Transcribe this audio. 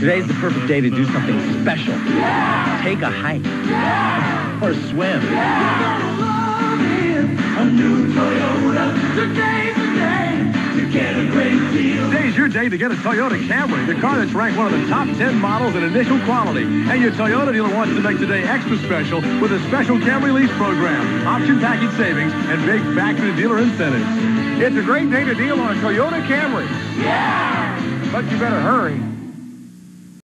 Today's the perfect day to do something special. Take a hike or a swim. A new Toyota. Today's the day to get a great deal. Today's your day to get a Toyota Camry, the car that's ranked one of the top 10 models in initial quality. And your Toyota dealer wants to make today extra special with a special Camry lease program, option package savings, and big factory dealer incentives. It's a great day to deal on a Toyota Camry. Yeah! But you better hurry.